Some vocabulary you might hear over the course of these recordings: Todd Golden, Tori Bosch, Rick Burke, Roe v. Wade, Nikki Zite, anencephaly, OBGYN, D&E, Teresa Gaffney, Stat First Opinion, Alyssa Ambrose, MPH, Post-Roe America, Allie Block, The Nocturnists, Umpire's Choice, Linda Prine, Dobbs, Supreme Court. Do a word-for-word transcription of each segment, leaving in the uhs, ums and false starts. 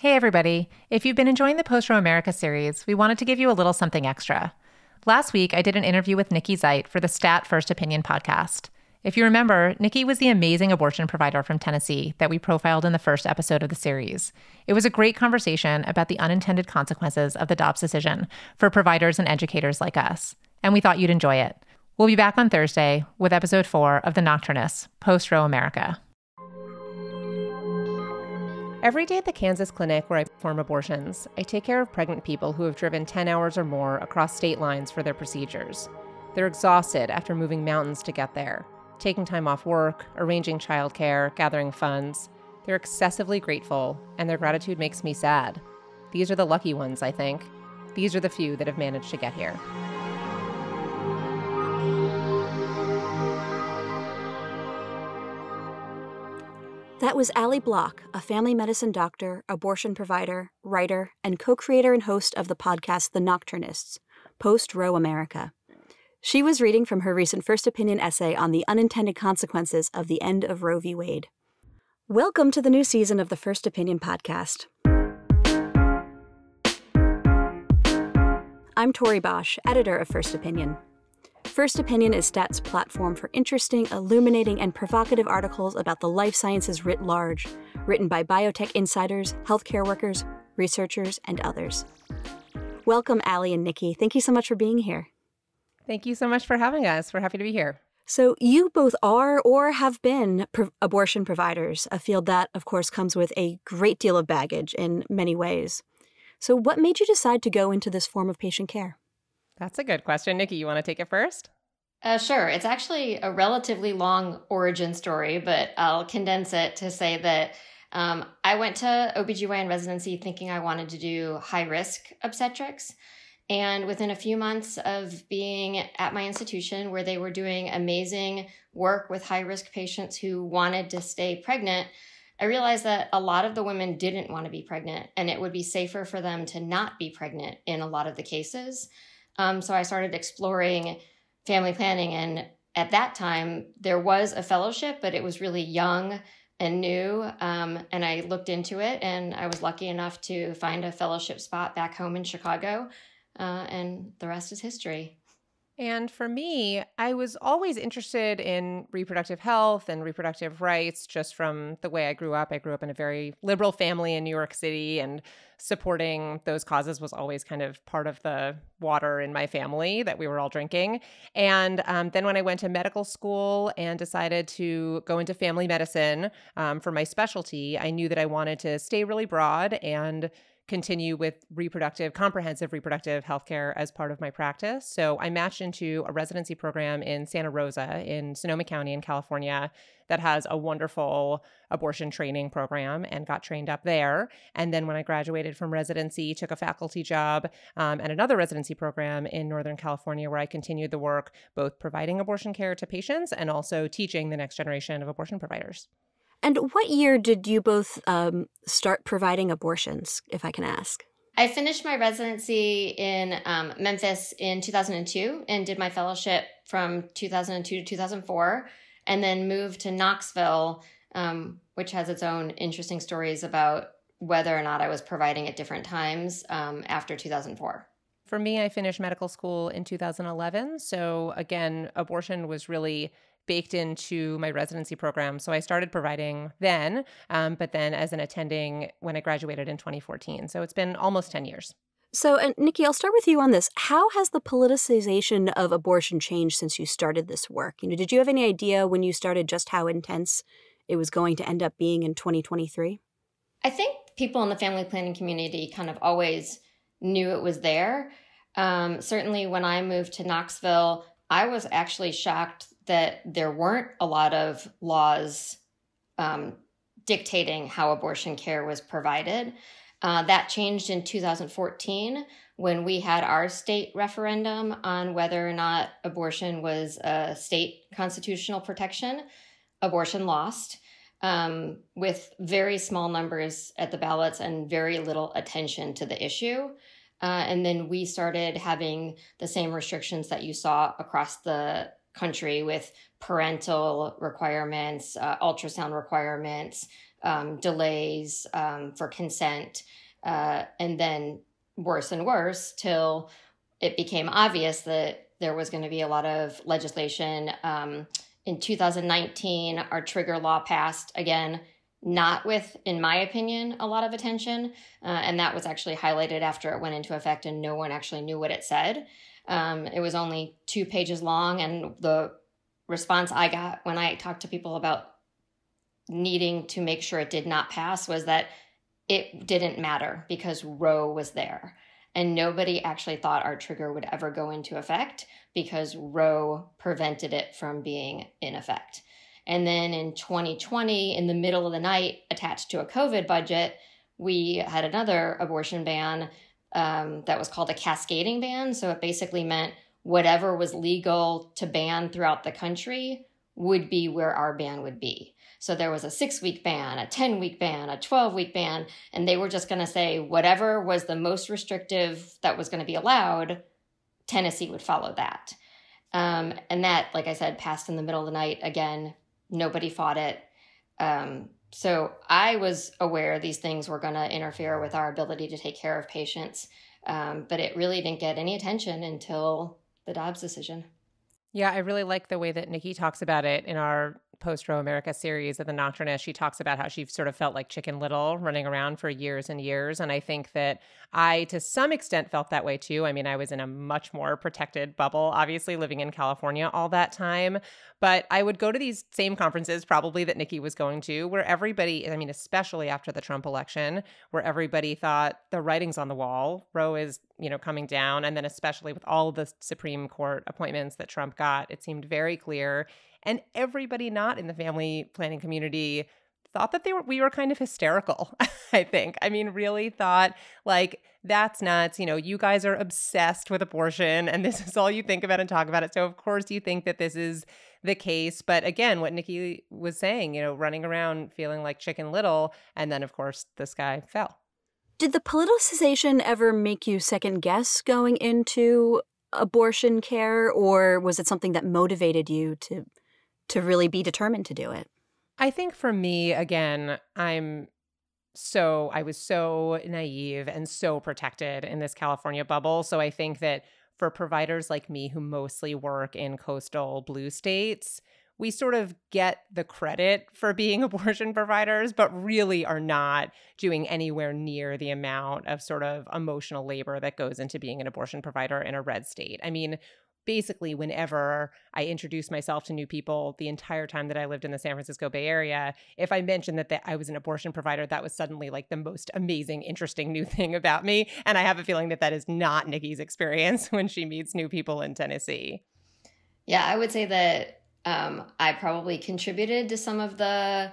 Hey everybody, if you've been enjoying the Post-Roe America series, we wanted to give you a little something extra. Last week, I did an interview with Nikki Zite for the Stat First Opinion podcast. If you remember, Nikki was the amazing abortion provider from Tennessee that we profiled in the first episode of the series. It was a great conversation about the unintended consequences of the Dobbs decision for providers and educators like us, and we thought you'd enjoy it. We'll be back on Thursday with episode four of The Nocturnists, Post-Roe America. Every day at the Kansas clinic where I perform abortions, I take care of pregnant people who have driven ten hours or more across state lines for their procedures. They're exhausted after moving mountains to get there, taking time off work, arranging childcare, gathering funds. They're excessively grateful, and their gratitude makes me sad. These are the lucky ones, I think. These are the few that have managed to get here. That was Allie Block, a family medicine doctor, abortion provider, writer, and co-creator and host of the podcast The Nocturnists, Post-Roe America. She was reading from her recent First Opinion essay on the unintended consequences of the end of Roe v. Wade. Welcome to the new season of the First Opinion podcast. I'm Tori Bosch, editor of First Opinion. First Opinion is Stat's platform for interesting, illuminating, and provocative articles about the life sciences writ large, written by biotech insiders, healthcare workers, researchers, and others. Welcome, Allie and Nikki. Thank you so much for being here. Thank you so much for having us. We're happy to be here. So you both are or have been pro- abortion providers, a field that, of course, comes with a great deal of baggage in many ways. So what made you decide to go into this form of patient care? That's a good question. Nikki, you want to take it first? Uh, sure. It's actually a relatively long origin story, but I'll condense it to say that um, I went to O B G Y N residency thinking I wanted to do high-risk obstetrics. And within a few months of being at my institution where they were doing amazing work with high-risk patients who wanted to stay pregnant, I realized that a lot of the women didn't want to be pregnant, and it would be safer for them to not be pregnant in a lot of the cases. Um, so I started exploring family planning, and at that time, there was a fellowship, but it was really young and new, um, and I looked into it, and I was lucky enough to find a fellowship spot back home in Chicago, uh, and the rest is history. And for me, I was always interested in reproductive health and reproductive rights just from the way I grew up. I grew up in a very liberal family in New York City, and supporting those causes was always kind of part of the water in my family that we were all drinking. And um, then when I went to medical school and decided to go into family medicine um, for my specialty, I knew that I wanted to stay really broad and continue with reproductive, comprehensive reproductive healthcare as part of my practice. So I matched into a residency program in Santa Rosa in Sonoma County in California that has a wonderful abortion training program, and got trained up there. And then when I graduated from residency, took a faculty job um, at another residency program in Northern California, where I continued the work, both providing abortion care to patients and also teaching the next generation of abortion providers. And what year did you both um, start providing abortions, if I can ask? I finished my residency in um, Memphis in two thousand two and did my fellowship from two thousand two to two thousand four, and then moved to Knoxville, um, which has its own interesting stories about whether or not I was providing at different times um, after two thousand four. For me, I finished medical school in two thousand eleven. So again, abortion was really baked into my residency program. So I started providing then, um, but then as an attending when I graduated in twenty fourteen. So it's been almost ten years. So and Nikki, I'll start with you on this. How has the politicization of abortion changed since you started this work? You know, did you have any idea when you started just how intense it was going to end up being in twenty twenty-three? I think people in the family planning community kind of always knew it was there. Um, certainly when I moved to Knoxville, I was actually shocked that there weren't a lot of laws um, dictating how abortion care was provided. Uh, that changed in two thousand fourteen when we had our state referendum on whether or not abortion was a state constitutional protection. Abortion lost um, with very small numbers at the ballots and very little attention to the issue. Uh, and then we started having the same restrictions that you saw across the country with parental requirements, uh, ultrasound requirements, um, delays um, for consent, uh, and then worse and worse till it became obvious that there was going to be a lot of legislation. Um, in two thousand nineteen, our trigger law passed, again, not with, in my opinion, a lot of attention. Uh, and that was actually highlighted after it went into effect and no one actually knew what it said. Um, it was only two pages long. And the response I got when I talked to people about needing to make sure it did not pass was that it didn't matter because Roe was there. And nobody actually thought our trigger would ever go into effect because Roe prevented it from being in effect. And then in twenty twenty, in the middle of the night, attached to a COVID budget, we had another abortion ban um, that was called a cascading ban. So it basically meant whatever was legal to ban throughout the country would be where our ban would be. So there was a six-week ban, a ten-week ban, a twelve-week ban, and they were just going to say whatever was the most restrictive that was going to be allowed, Tennessee would follow that. Um, and that, like I said, passed in the middle of the night. Again, nobody fought it. Um, so I was aware these things were going to interfere with our ability to take care of patients, um, but it really didn't get any attention until the Dobbs decision. Yeah, I really like the way that Nikki talks about it in our Post-Roe America series of The Nocturnists. She talks about how she sort of felt like Chicken Little running around for years and years. And I think that I, to some extent, felt that way too. I mean, I was in a much more protected bubble, obviously living in California all that time. But I would go to these same conferences probably that Nikki was going to, where everybody, I mean, especially after the Trump election, where everybody thought the writing's on the wall, Roe is, you know, coming down. And then especially with all the Supreme Court appointments that Trump got, it seemed very clear. And everybody not in the family planning community thought that they were, we were kind of hysterical, I think. I mean, really thought like, that's nuts. You know, you guys are obsessed with abortion and this is all you think about and talk about it. So of course you think that this is the case. But again, what Nikki was saying, you know, running around feeling like Chicken Little. And then of course the sky fell. Did the politicization ever make you second guess going into abortion care, or was it something that motivated you to to really be determined to do it? I think for me, again, I'm so, I was so naive and so protected in this California bubble. So I think that for providers like me who mostly work in coastal blue states, we sort of get the credit for being abortion providers, but really are not doing anywhere near the amount of sort of emotional labor that goes into being an abortion provider in a red state. I mean, basically, whenever I introduced myself to new people the entire time that I lived in the San Francisco Bay Area, if I mentioned that, that I was an abortion provider, that was suddenly like the most amazing, interesting new thing about me. And I have a feeling that that is not Nikki's experience when she meets new people in Tennessee. Yeah, I would say that um, I probably contributed to some of the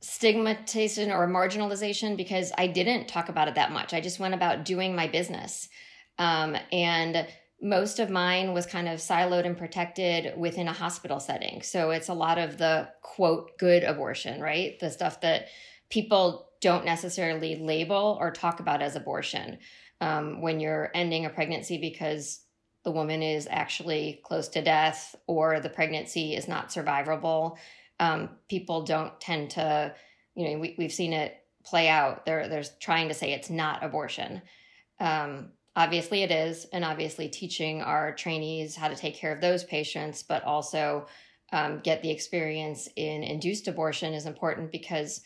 stigmatization or marginalization because I didn't talk about it that much. I just went about doing my business. Um, and most of mine was kind of siloed and protected within a hospital setting. So it's a lot of the, quote, good abortion, right? The stuff that people don't necessarily label or talk about as abortion. Um, when you're ending a pregnancy because the woman is actually close to death or the pregnancy is not survivable, um, people don't tend to, you know, we, we've seen it play out. They're, they're trying to say it's not abortion. Um Obviously it is, and obviously teaching our trainees how to take care of those patients, but also um, get the experience in induced abortion is important because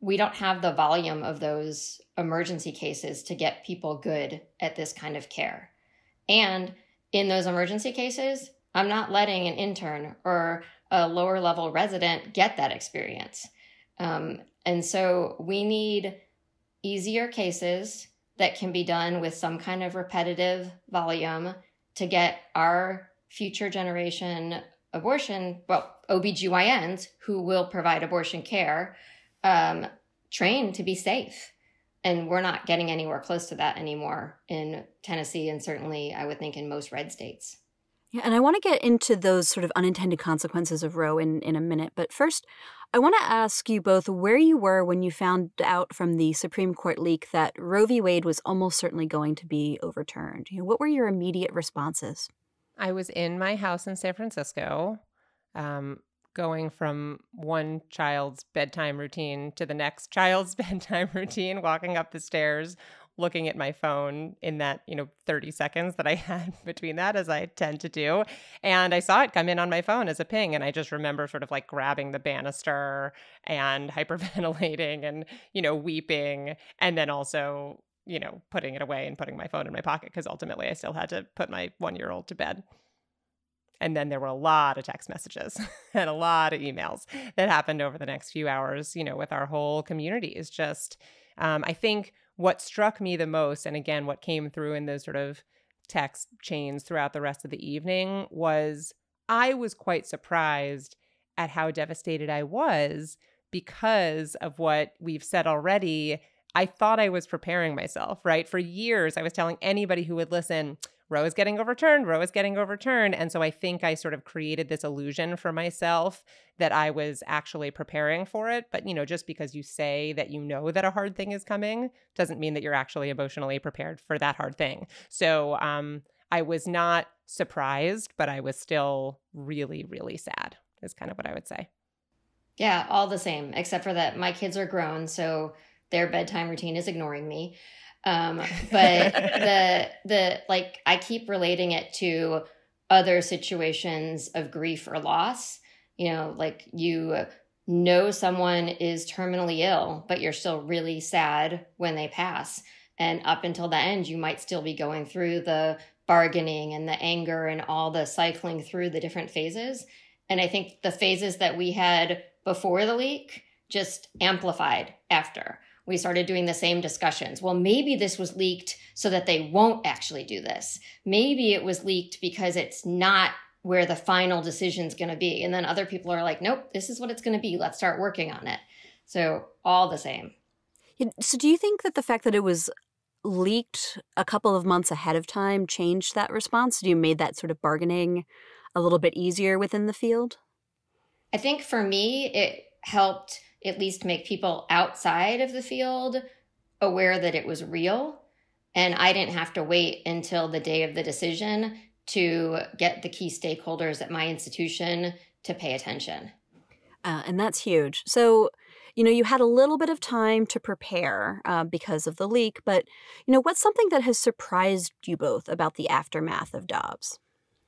we don't have the volume of those emergency cases to get people good at this kind of care. And in those emergency cases, I'm not letting an intern or a lower level resident get that experience. Um, and so we need easier cases that can be done with some kind of repetitive volume to get our future generation abortion, well, O B G Y Ns who will provide abortion care, um, trained to be safe. And we're not getting anywhere close to that anymore in Tennessee and certainly I would think in most red states. Yeah, and I want to get into those sort of unintended consequences of Roe in, in a minute. But first, I want to ask you both where you were when you found out from the Supreme Court leak that Roe v. Wade was almost certainly going to be overturned. You know, what were your immediate responses? I was in my house in San Francisco, um, going from one child's bedtime routine to the next child's bedtime routine, walking up the stairs, looking at my phone in that, you know, thirty seconds that I had between that, as I tend to do. And I saw it come in on my phone as a ping. And I just remember sort of like grabbing the banister and hyperventilating and, you know, weeping. And then also, you know, putting it away and putting my phone in my pocket, because ultimately I still had to put my one-year-old to bed. And then there were a lot of text messages and a lot of emails that happened over the next few hours, you know, with our whole community. Is just, um, I think what struck me the most, and again, what came through in those sort of text chains throughout the rest of the evening, was I was quite surprised at how devastated I was because of what we've said already. I thought I was preparing myself, right? For years, I was telling anybody who would listen, Roe is getting overturned, Roe is getting overturned. And so I think I sort of created this illusion for myself that I was actually preparing for it. But, you know, just because you say that you know that a hard thing is coming doesn't mean that you're actually emotionally prepared for that hard thing. So um, I was not surprised, but I was still really, really sad, is kind of what I would say. Yeah, all the same, except for that my kids are grown, so their bedtime routine is ignoring me. Um, but the, the, like, I keep relating it to other situations of grief or loss, you know, like you know, someone is terminally ill, but you're still really sad when they pass. And up until the end, you might still be going through the bargaining and the anger and all the cycling through the different phases. And I think the phases that we had before the leak just amplified after. We started doing the same discussions. Well, maybe this was leaked so that they won't actually do this. Maybe it was leaked because it's not where the final decision's going to be. And then other people are like, nope, this is what it's going to be. Let's start working on it. So all the same. So do you think that the fact that it was leaked a couple of months ahead of time changed that response? Do you made that sort of bargaining a little bit easier within the field? I think for me, it helped at least make people outside of the field aware that it was real. And I didn't have to wait until the day of the decision to get the key stakeholders at my institution to pay attention. Uh, and that's huge. So, you know, you had a little bit of time to prepare uh, because of the leak, but, you know, what's something that has surprised you both about the aftermath of Dobbs?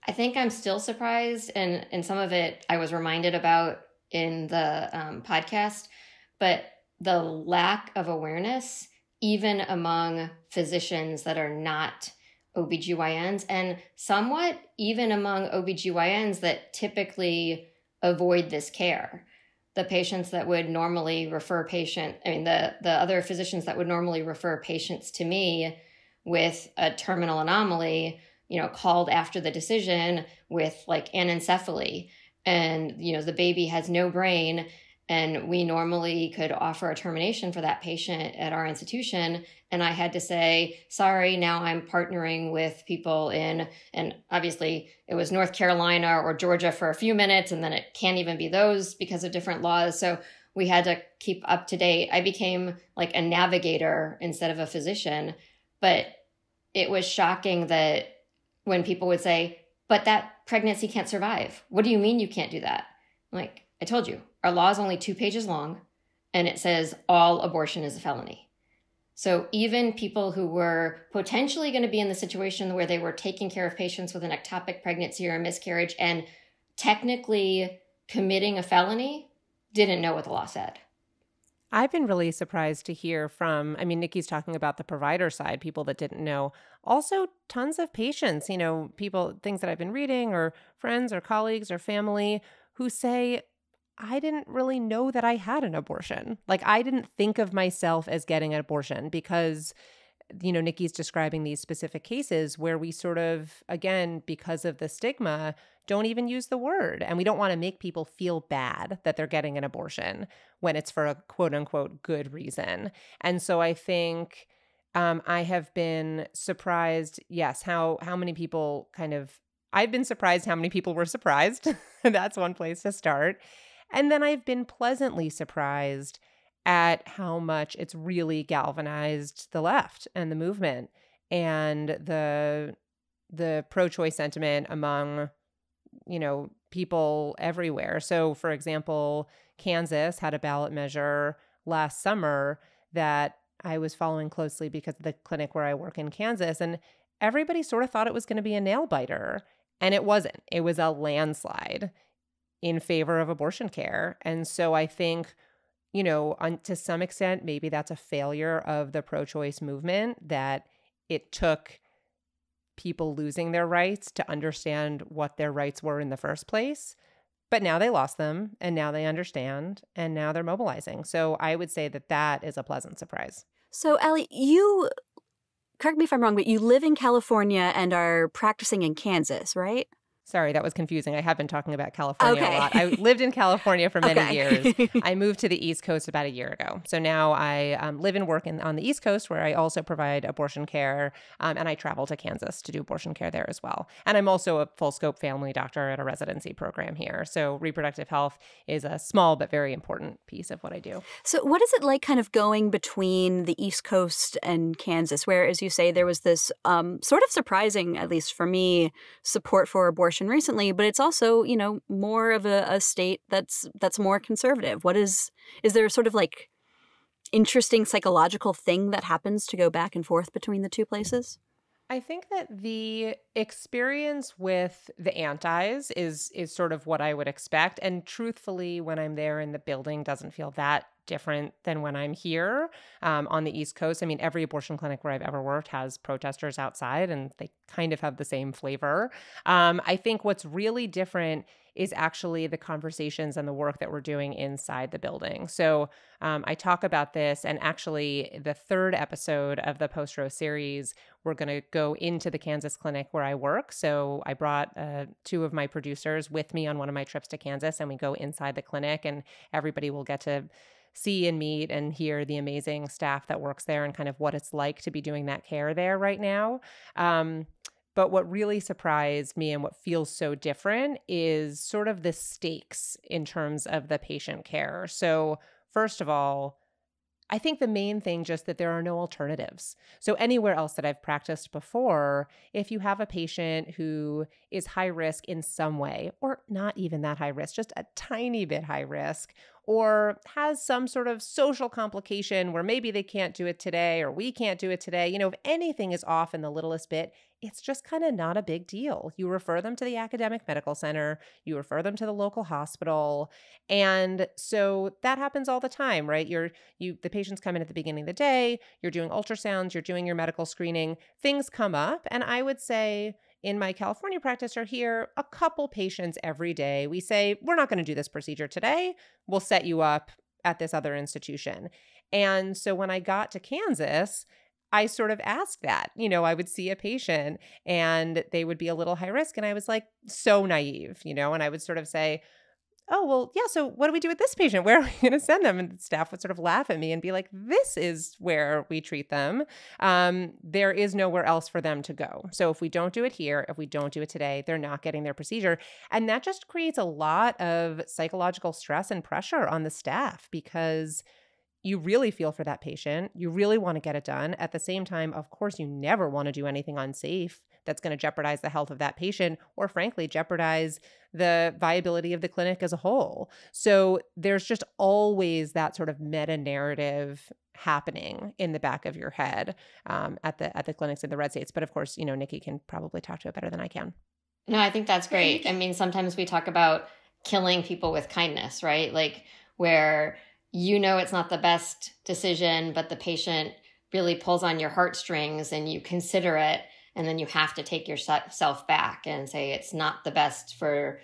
I think I'm still surprised, and, and some of it I was reminded about in the um, podcast, but the lack of awareness, even among physicians that are not O B G Y Ns, and somewhat even among O B G Y Ns that typically avoid this care. The patients that would normally refer patient, I mean, the, the other physicians that would normally refer patients to me with a terminal anomaly, you know, called after the decision with like anencephaly. And, you know, the baby has no brain, and we normally could offer a termination for that patient at our institution. And I had to say, sorry, now I'm partnering with people in, and obviously it was North Carolina or Georgia for a few minutes, and then it can't even be those because of different laws. So we had to keep up to date. I became like a navigator instead of a physician, but it was shocking that when people would say, but that pregnancy can't survive. What do you mean you can't do that? I'm like, I told you, our law is only two pages long, and it says all abortion is a felony. So even people who were potentially going to be in the situation where they were taking care of patients with an ectopic pregnancy or a miscarriage and technically committing a felony didn't know what the law said. I've been really surprised to hear from, I mean, Nikki's talking about the provider side, people that didn't know. Also, tons of patients, you know, people, things that I've been reading, or friends or colleagues or family who say, I didn't really know that I had an abortion. Like, I didn't think of myself as getting an abortion because, you know, Nikki's describing these specific cases where we sort of, again, because of the stigma, don't even use the word. And we don't want to make people feel bad that they're getting an abortion when it's for a quote unquote good reason. And so I think um, I have been surprised, yes, how how many people kind of, I've been surprised how many people were surprised. That's one place to start. And then I've been pleasantly surprised at how much it's really galvanized the left and the movement and the the pro-choice sentiment among, you know, people everywhere. So, for example, Kansas had a ballot measure last summer that I was following closely because of the clinic where I work in Kansas, and everybody sort of thought it was going to be a nail biter, and it wasn't. It was a landslide in favor of abortion care. And so I think, you know, on, to some extent, maybe that's a failure of the pro-choice movement, that it took people losing their rights to understand what their rights were in the first place. But now they lost them, and now they understand, and now they're mobilizing. So I would say that that is a pleasant surprise. So, Allie, you, correct me if I'm wrong, but you live in California and are practicing in Kansas, right? Sorry, that was confusing. I have been talking about California okay. a lot. I lived in California for many okay. years. I moved to the East Coast about a year ago. So now I um, live and work in, on the East Coast, where I also provide abortion care, um, and I travel to Kansas to do abortion care there as well. And I'm also a full-scope family doctor at a residency program here. So reproductive health is a small but very important piece of what I do. So what is it like kind of going between the East Coast and Kansas, where, as you say, there was this um, sort of surprising, at least for me, support for abortion recently, but it's also, you know, more of a, a state that's that's more conservative. What is, is there a sort of like interesting psychological thing that happens to go back and forth between the two places? I think that the experience with the antis is is sort of what I would expect. And truthfully, when I'm there in the building, doesn't feel that different than when I'm here um, on the East Coast. I mean, every abortion clinic where I've ever worked has protesters outside, and they kind of have the same flavor. Um, I think what's really different is actually the conversations and the work that we're doing inside the building. So um, I talk about this, and actually the third episode of the Post-Roe series, we're going to go into the Kansas clinic where I work. So I brought uh, two of my producers with me on one of my trips to Kansas, and we go inside the clinic, and everybody will get to see and meet and hear the amazing staff that works there and kind of what it's like to be doing that care there right now. Um, But what really surprised me and what feels so different is sort of the stakes in terms of the patient care. So first of all, I think the main thing just that there are no alternatives. So anywhere else that I've practiced before, if you have a patient who is high risk in some way, or not even that high risk, just a tiny bit high risk, or has some sort of social complication where maybe they can't do it today or we can't do it today, you know, if anything is off in the littlest bit, it's just kind of not a big deal. You refer them to the academic medical center, you refer them to the local hospital. And so that happens all the time, right? You're, you, the patients come in at the beginning of the day, you're doing ultrasounds, you're doing your medical screening, things come up. And I would say in my California practice or here, a couple patients every day, we say, we're not going to do this procedure today. We'll set you up at this other institution. And so when I got to Kansas, I sort of asked that. You know, I would see a patient and they would be a little high risk. And I was like, so naive, you know, and I would sort of say, oh, well, yeah, so what do we do with this patient? Where are we going to send them? And the staff would sort of laugh at me and be like, this is where we treat them. Um, there is nowhere else for them to go. So if we don't do it here, if we don't do it today, they're not getting their procedure. And that just creates a lot of psychological stress and pressure on the staff, because you really feel for that patient. You really want to get it done. At the same time, of course, you never want to do anything unsafe that's going to jeopardize the health of that patient, or frankly, jeopardize the viability of the clinic as a whole. So there's just always that sort of meta narrative happening in the back of your head um, at the at the clinics in the red states. But of course, you know, Nikki can probably talk to it better than I can. No, I think that's great. I mean, sometimes we talk about killing people with kindness, right? Like where, you know, it's not the best decision, but the patient really pulls on your heartstrings and you consider it, and then you have to take yourself back and say it's not the best for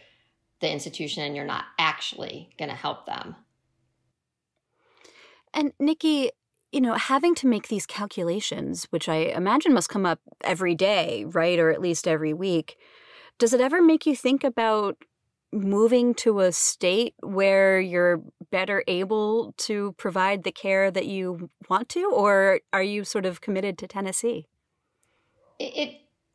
the institution and you're not actually going to help them. And Nikki, you know, having to make these calculations, which I imagine must come up every day, right, or at least every week, does it ever make you think about moving to a state where you're better able to provide the care that you want to, or are you sort of committed to Tennessee? It,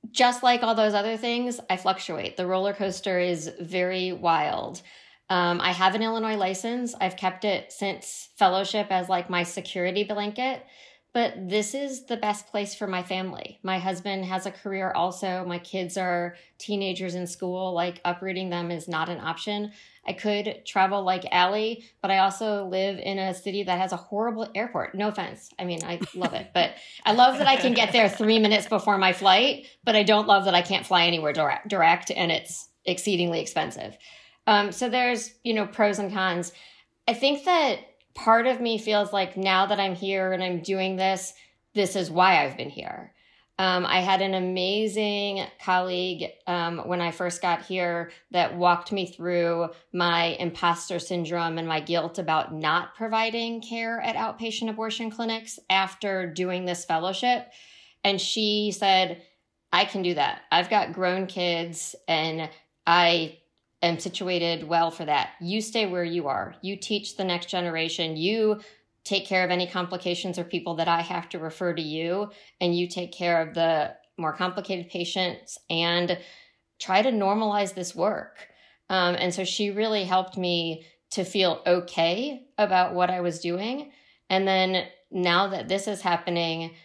just like all those other things, I fluctuate. The roller coaster is very wild. Um, I have an Illinois license. I've kept it since fellowship as like my security blanket. but this is the best place for my family. My husband has a career also. My kids are teenagers in school. Like, uprooting them is not an option. I could travel like Allie, but I also live in a city that has a horrible airport. No offense. I mean, I love it, but I love that I can get there three minutes before my flight, but I don't love that I can't fly anywhere direct, direct and it's exceedingly expensive. Um, so there's, you know, pros and cons. I think that part of me feels like now that I'm here and I'm doing this, this is why I've been here. Um, I had an amazing colleague um, when I first got here that walked me through my imposter syndrome and my guilt about not providing care at outpatient abortion clinics after doing this fellowship. And she said, I can do that. I've got grown kids and I am situated well for that. You stay where you are. You teach the next generation. You take care of any complications or people that I have to refer to you, and you take care of the more complicated patients and try to normalize this work. Um, and so she really helped me to feel okay about what I was doing. And then now that this is happening,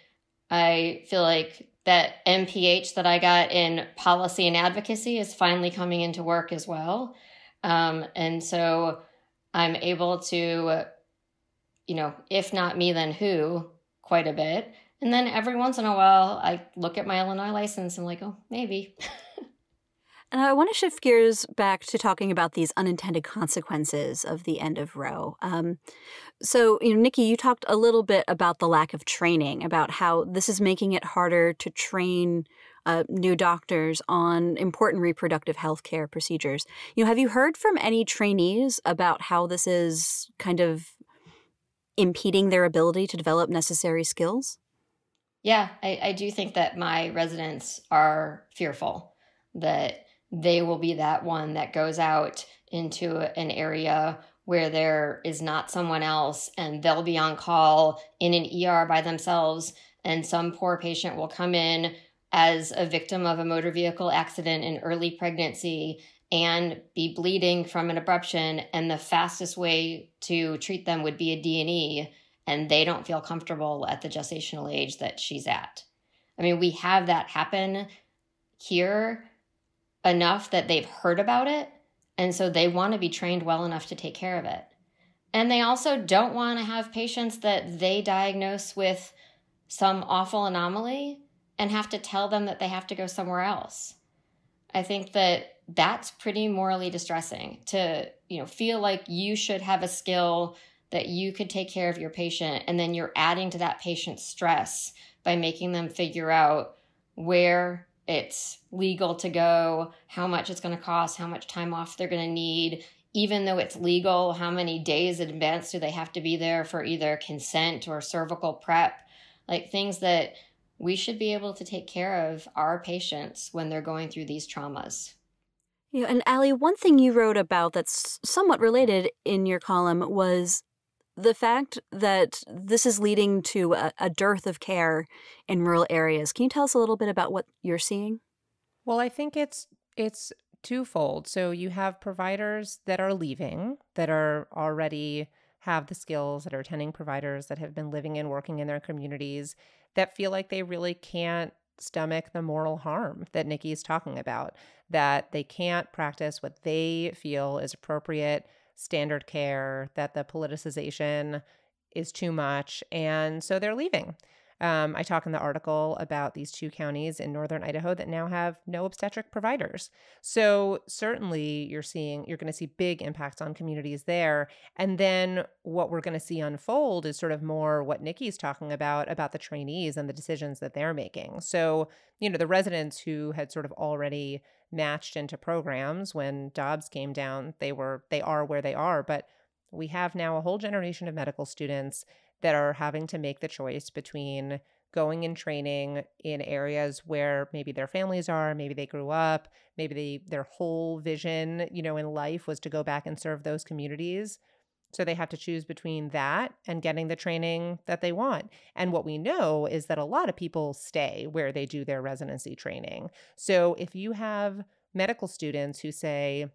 I feel like that M P H that I got in policy and advocacy is finally coming into work as well. Um, and so I'm able to, you know, if not me, then who, quite a bit. And then every once in a while, I look at my Illinois license and I'm like, oh, maybe. And I want to shift gears back to talking about these unintended consequences of the end of Roe. Um, so, you know, Nikki, you talked a little bit about the lack of training, about how this is making it harder to train uh, new doctors on important reproductive health care procedures. You know, have you heard from any trainees about how this is kind of impeding their ability to develop necessary skills? Yeah, I, I do think that my residents are fearful that they will be that one that goes out into an area where there is not someone else and they'll be on call in an E R by themselves, and some poor patient will come in as a victim of a motor vehicle accident in early pregnancy and be bleeding from an abruption, and the fastest way to treat them would be a D and E, and they don't feel comfortable at the gestational age that she's at. I mean, we have that happen here enough that they've heard about it, and so they want to be trained well enough to take care of it. And they also don't want to have patients that they diagnose with some awful anomaly and have to tell them that they have to go somewhere else. I think that that's pretty morally distressing, to, you know, feel like you should have a skill that you could take care of your patient, and then you're adding to that patient's stress by making them figure out where it's legal to go, how much it's going to cost, how much time off they're going to need, even though it's legal, how many days in advance do they have to be there for either consent or cervical prep, like things that we should be able to take care of our patients when they're going through these traumas. Yeah, and Allie, one thing you wrote about that's somewhat related in your column was the fact that this is leading to a, a dearth of care in rural areas. Can you tell us a little bit about what you're seeing? Well, I think it's it's twofold. So you have providers that are leaving, that are already have the skills, that are attending providers that have been living and working in their communities, that feel like they really can't stomach the moral harm that Nikki is talking about, that they can't practice what they feel is appropriate standard care, that the politicization is too much, and so they're leaving. Um, I talk in the article about these two counties in northern Idaho that now have no obstetric providers. So certainly you're seeing, you're going to see big impacts on communities there. And then what we're going to see unfold is sort of more what Nikki's talking about, about the trainees and the decisions that they're making. So, you know, the residents who had sort of already matched into programs when Dobbs came down, they were, they are where they are. But we have now a whole generation of medical students that are having to make the choice between going and training in areas where maybe their families are, maybe they grew up, maybe they, their whole vision, you know, in life was to go back and serve those communities. So they have to choose between that and getting the training that they want. And what we know is that a lot of people stay where they do their residency training. So if you have medical students who say,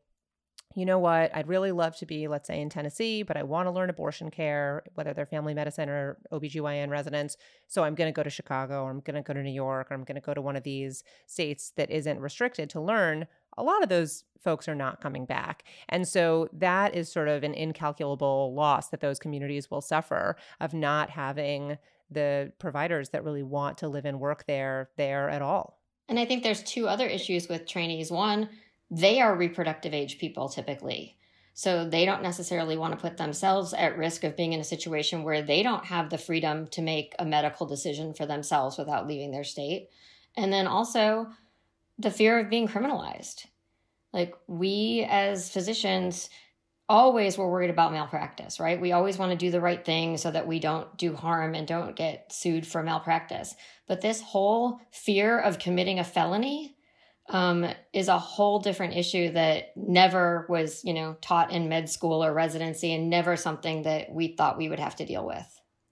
you know what, I'd really love to be, let's say, in Tennessee, but I want to learn abortion care, whether they're family medicine or O B G Y N residents. So I'm going to go to Chicago, or I'm going to go to New York, or I'm going to go to one of these states that isn't restricted to learn. A lot of those folks are not coming back. And so that is sort of an incalculable loss that those communities will suffer of not having the providers that really want to live and work there, there at all. And I think there's two other issues with trainees. One, they are reproductive age people typically. So they don't necessarily want to put themselves at risk of being in a situation where they don't have the freedom to make a medical decision for themselves without leaving their state. And then also the fear of being criminalized. Like, we as physicians always were worried about malpractice, right? We always want to do the right thing so that we don't do harm and don't get sued for malpractice. But this whole fear of committing a felony um, is a whole different issue that never was, you know, taught in med school or residency, and never something that we thought we would have to deal with.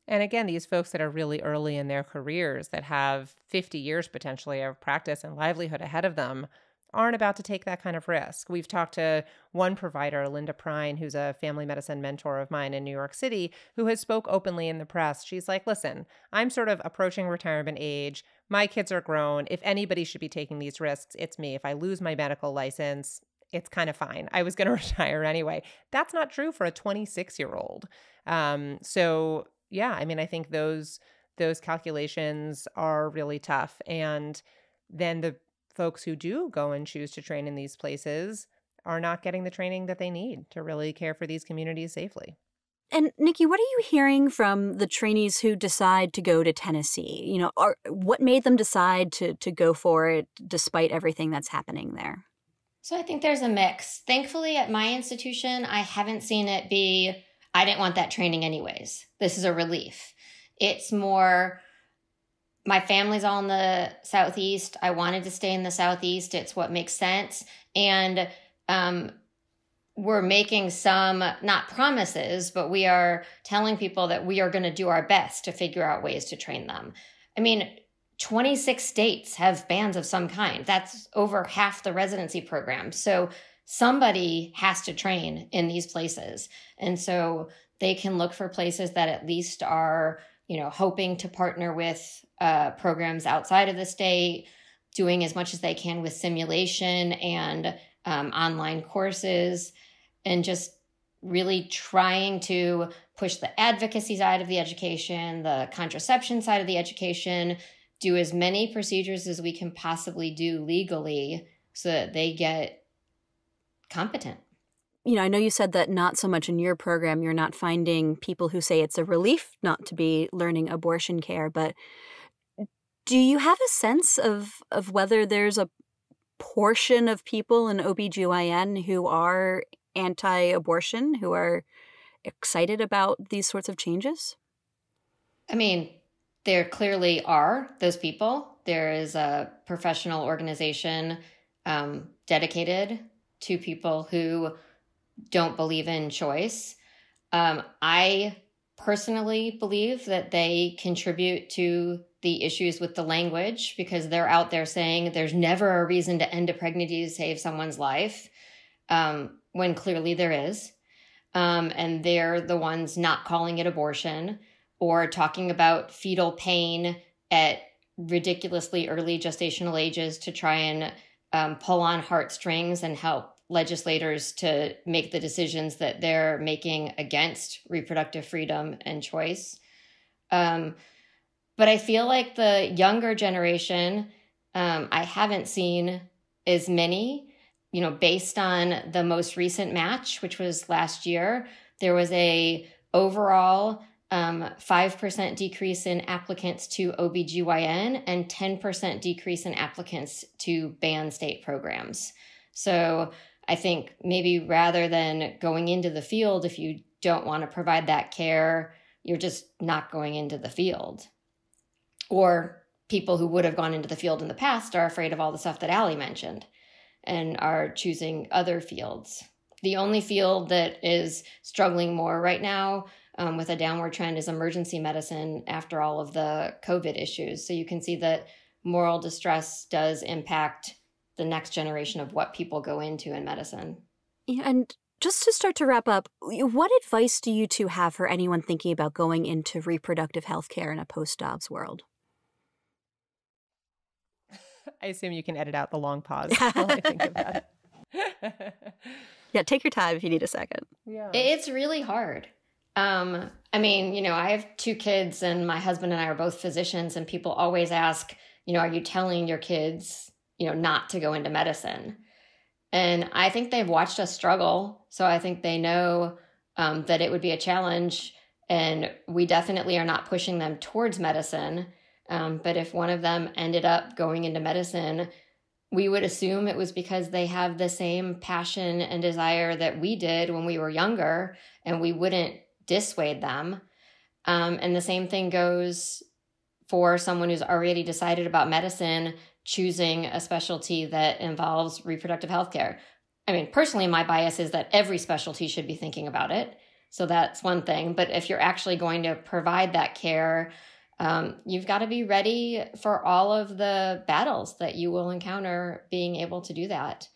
And again, these folks that are really early in their careers, that have fifty years potentially of practice and livelihood ahead of them, aren't about to take that kind of risk. We've talked to one provider, Linda Prine, who's a family medicine mentor of mine in New York City, who has spoke openly in the press. She's like, listen, I'm sort of approaching retirement age. My kids are grown. If anybody should be taking these risks, it's me. If I lose my medical license, it's kind of fine. I was going to retire anyway. That's not true for a twenty-six-year-old. Um, so yeah, I mean, I think those those calculations are really tough. And then the folks who do go and choose to train in these places are not getting the training that they need to really care for these communities safely. And Nikki, what are you hearing from the trainees who decide to go to Tennessee? You know, are, what made them decide to to go for it despite everything that's happening there? So I think there's a mix. Thankfully, at my institution, I haven't seen it be, I didn't want that training anyways. This is a relief. It's more, my family's all in the Southeast. I wanted to stay in the Southeast. It's what makes sense. And um, we're making some, not promises, but we are telling people that we are going to do our best to figure out ways to train them. I mean, twenty-six states have bans of some kind. That's over half the residency program. So somebody has to train in these places. And so they can look for places that at least are, you know, hoping to partner with uh, programs outside of the state, doing as much as they can with simulation and um, online courses, and just really trying to push the advocacy side of the education, the contraception side of the education, do as many procedures as we can possibly do legally so that they get competent. You know, I know you said that not so much in your program, you're not finding people who say it's a relief not to be learning abortion care, but do you have a sense of, of whether there's a portion of people in O B G Y N who are anti-abortion, who are excited about these sorts of changes? I mean, there clearly are those people. There is a professional organization um, dedicated to people who don't believe in choice. Um, I personally believe that they contribute to the issues with the language, because they're out there saying there's never a reason to end a pregnancy to save someone's life, um, when clearly there is. Um, and they're the ones not calling it abortion or talking about fetal pain at ridiculously early gestational ages to try and um, pull on heartstrings and help legislators to make the decisions that they're making against reproductive freedom and choice. Um, but I feel like the younger generation, um, I haven't seen as many, you know, based on the most recent match, which was last year, there was a overall um, five percent decrease in applicants to O B G Y N and ten percent decrease in applicants to banned state programs. So I think maybe rather than going into the field, if you don't want to provide that care, you're just not going into the field. Or people who would have gone into the field in the past are afraid of all the stuff that Allie mentioned and are choosing other fields. The only field that is struggling more right now um, with a downward trend is emergency medicine after all of the COVID issues. So you can see that moral distress does impact the next generation of what people go into in medicine. And just to start to wrap up, what advice do you two have for anyone thinking about going into reproductive health care in a post-Dobbs world? I assume you can edit out the long pause while I think about it. Yeah, take your time if you need a second. Yeah, it's really hard. Um, I mean, you know, I have two kids and my husband and I are both physicians, and people always ask, you know, are you telling your kids, you know, not to go into medicine? And I think they've watched us struggle. So I think they know um, that it would be a challenge, and we definitely are not pushing them towards medicine. Um, but if one of them ended up going into medicine, we would assume it was because they have the same passion and desire that we did when we were younger, and we wouldn't dissuade them. Um, and the same thing goes for someone who's already decided about medicine, choosing a specialty that involves reproductive health care. I mean, personally, my bias is that every specialty should be thinking about it. So that's one thing. But if you're actually going to provide that care, Um, you've got to be ready for all of the battles that you will encounter being able to do that.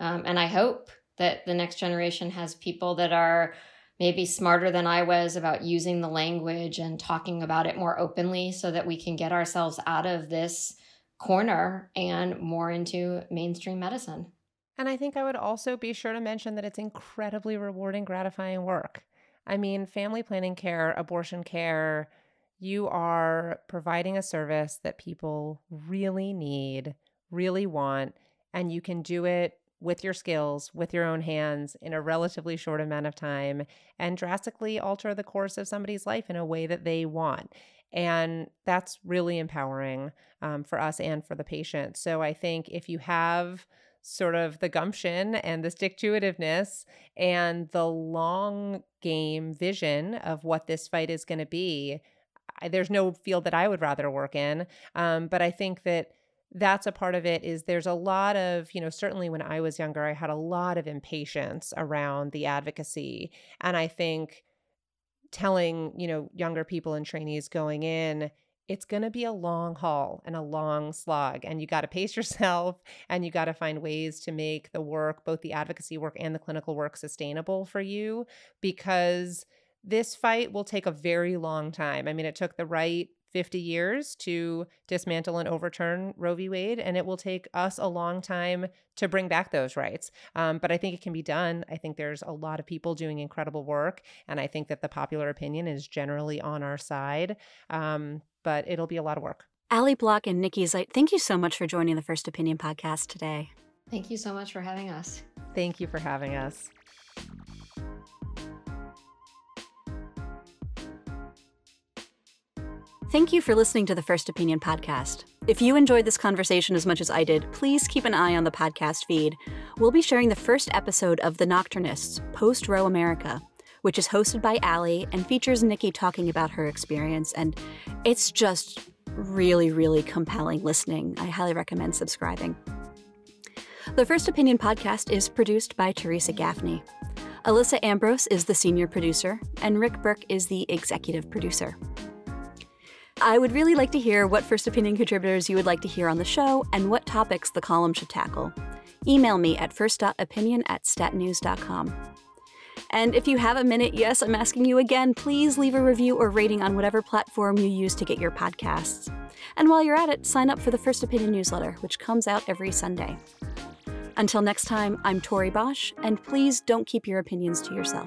Um, and I hope that the next generation has people that are maybe smarter than I was about using the language and talking about it more openly, so that we can get ourselves out of this corner and more into mainstream medicine. And I think I would also be sure to mention that it's incredibly rewarding, gratifying work. I mean, family planning care, abortion care, you are providing a service that people really need, really want, and you can do it with your skills, with your own hands, in a relatively short amount of time, and drastically alter the course of somebody's life in a way that they want. And that's really empowering um, for us and for the patient. So I think if you have sort of the gumption and the stick-to-itiveness and the long game vision of what this fight is going to be, there's no field that I would rather work in. Um, but I think that that's a part of it. Is there's a lot of, you know, certainly when I was younger, I had a lot of impatience around the advocacy. And I think telling, you know, younger people and trainees going in, it's going to be a long haul and a long slog, and you got to pace yourself, and you got to find ways to make the work, both the advocacy work and the clinical work, sustainable for you, because this fight will take a very long time. I mean, it took the right fifty years to dismantle and overturn Roe v. Wade, and it will take us a long time to bring back those rights. Um, but I think it can be done. I think there's a lot of people doing incredible work, and I think that the popular opinion is generally on our side, um, but it'll be a lot of work. Allie Block and Nikki Zite, thank you so much for joining the First Opinion podcast today. Thank you so much for having us. Thank you for having us. Thank you for listening to the First Opinion podcast. If you enjoyed this conversation as much as I did, please keep an eye on the podcast feed. We'll be sharing the first episode of The Nocturnists, Post-Roe America, which is hosted by Allie and features Nikki talking about her experience. And it's just really, really compelling listening. I highly recommend subscribing. The First Opinion podcast is produced by Teresa Gaffney. Alyssa Ambrose is the senior producer, and Rick Burke is the executive producer. I would really like to hear what First Opinion contributors you would like to hear on the show and what topics the column should tackle. Email me at first dot opinion at stat news dot com. And if you have a minute, yes, I'm asking you again, please leave a review or rating on whatever platform you use to get your podcasts. And while you're at it, sign up for the First Opinion newsletter, which comes out every Sunday. Until next time, I'm Tori Bosch, and please don't keep your opinions to yourself.